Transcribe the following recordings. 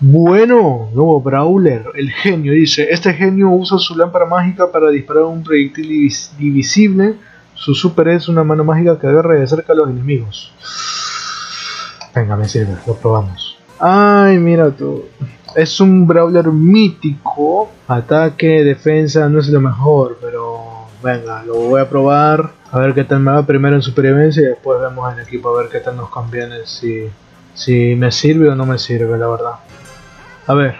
Bueno, nuevo brawler. El genio dice: este genio usa su lámpara mágica para disparar un proyectil divisible. Su super es una mano mágica que agarra de cerca a los enemigos. Venga, me sirve, lo probamos. Ay, mira tú. Es un brawler mítico. Ataque, defensa, no es lo mejor, pero venga, lo voy a probar. A ver qué tal me va, primero en supervivencia y después vemos en equipo a ver qué tal nos conviene, si me sirve o no me sirve, la verdad. A ver,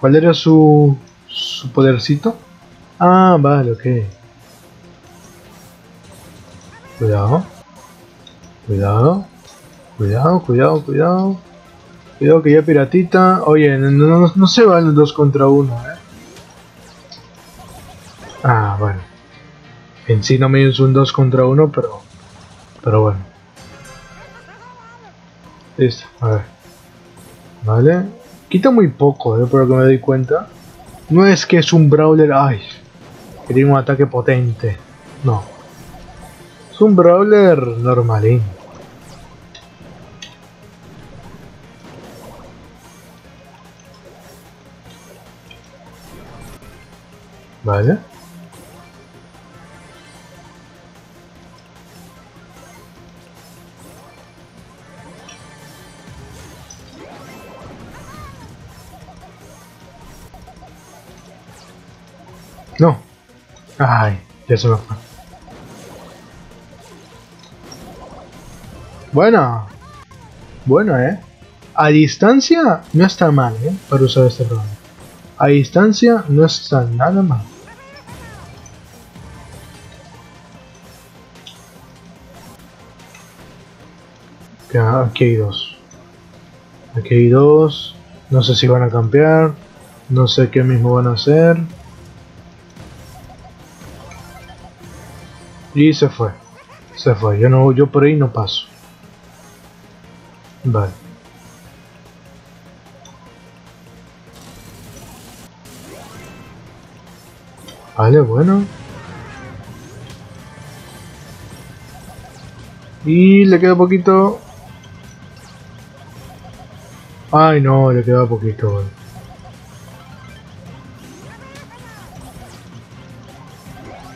¿cuál era su podercito? Ah, vale, ok. Cuidado. Cuidado. Cuidado, cuidado, cuidado. Cuidado que ya piratita. Oye, no se van los 2 contra 1, eh. Ah, bueno. En sí no me hizo un 2 contra 1, pero bueno. Listo, a ver. Vale. Quita muy poco, por lo que me doy cuenta. No es que es un brawler, ay, que tiene un ataque potente. No. Es un brawler normalín. Vale. No. Ay, ya se me fue. Bueno. Bueno, a distancia no está mal, para usar este programa. A distancia no está nada mal. Aquí hay 2. Aquí hay 2. No sé si van a campear. No sé qué mismo van a hacer. Y se fue. Se fue. Yo por ahí no paso. Vale. Vale, bueno. Y le queda poquito. Ay, no, le queda poquito, güey.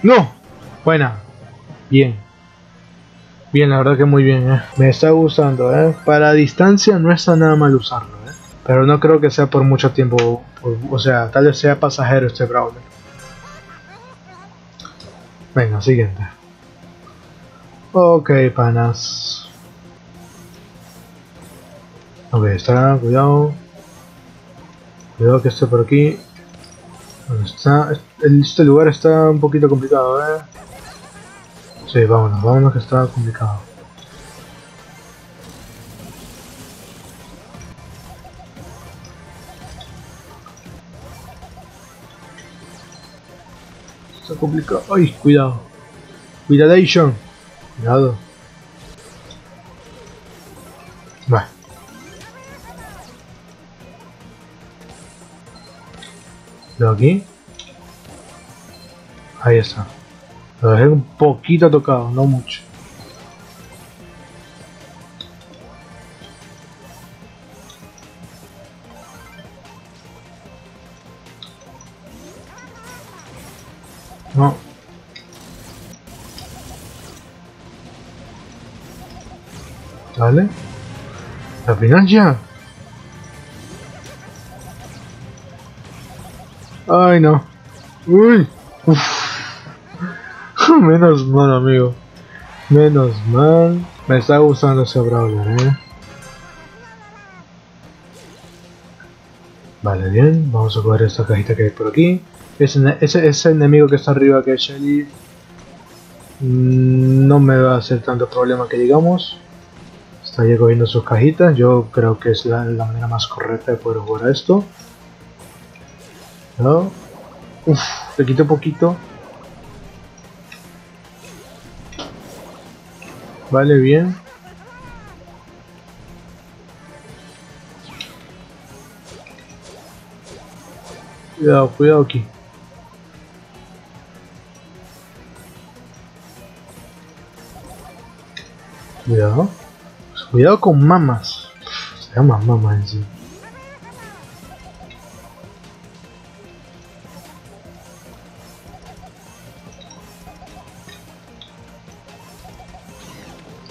¡No! Buena. Bien. Bien, la verdad que muy bien, Me está gustando, Para distancia no está nada mal usarlo, Pero no creo que sea por mucho tiempo. O sea, tal vez sea pasajero este brawler. Venga, siguiente. Ok, panas. Ok, está, cuidado. Cuidado que esté por aquí. Está, este lugar está un poquito complicado, Sí, vámonos, vámonos que está complicado. Está complicado. ¡Ay, cuidado! ¡Cuidadation! Cuidado. Vale. Lo aquí. Ahí está. Lo dejé un poquito tocado, no mucho. No. Vale. La final ya. Ay, no. Uy. Uf. Menos mal, amigo. Menos mal. Me está gustando ese brawler, Vale, bien. Vamos a coger esta cajita que hay por aquí. Ese enemigo que está arriba, que es Shelly, no me va a hacer tanto problema que digamos. Está ya cogiendo sus cajitas. Yo creo que es la manera más correcta de poder jugar a esto. ¿No? Uf, le quito poquito. Vale, bien. Cuidado, cuidado aquí. Cuidado. Cuidado con mamas. Se llama mamas en sí.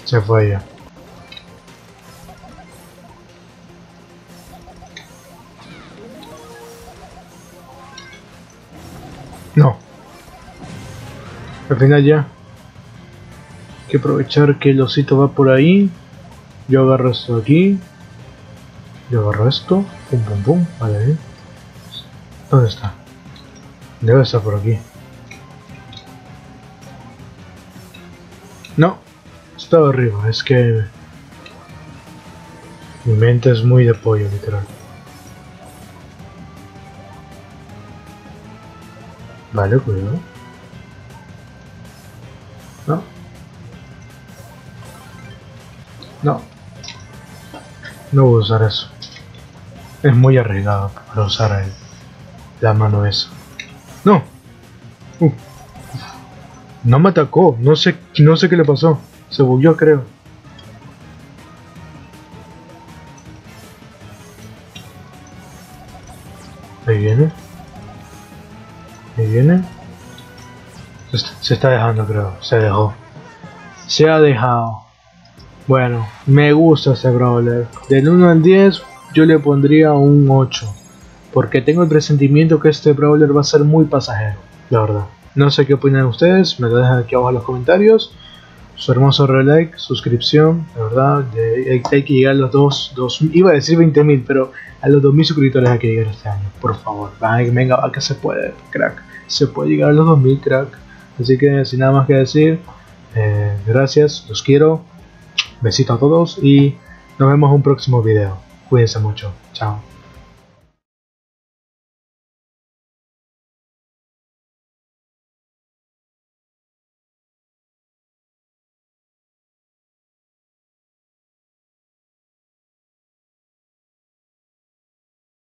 Se fue ya. No. Al final ya. Hay que aprovechar que el osito va por ahí. Yo agarro esto de aquí. Yo agarro esto. Pum pum pum. Vale. ¿Dónde está? Debe estar por aquí. No. Estaba arriba. Es que... mi mente es muy de pollo, literal. Vale, cuidado. No. No. No voy a usar eso. Es muy arriesgado para usar la mano esa. No. No me atacó. No sé qué le pasó. Se bugueó, creo. Ahí viene. Ahí viene. Se está dejando, creo. Se dejó. Se ha dejado. Bueno, me gusta ese brawler. Del 1 al 10 yo le pondría un 8. Porque tengo el presentimiento que este brawler va a ser muy pasajero, la verdad. No sé qué opinan ustedes, me lo dejan aquí abajo en los comentarios. Su hermoso relike, suscripción, la verdad, hay que llegar a los 20.000, pero a los 2.000 suscriptores hay que llegar este año, por favor. Venga, va que se puede, crack. Se puede llegar a los 2.000, crack. Así que sin nada más que decir, gracias, los quiero, besito a todos y nos vemos en un próximo video. Cuídense mucho, chao.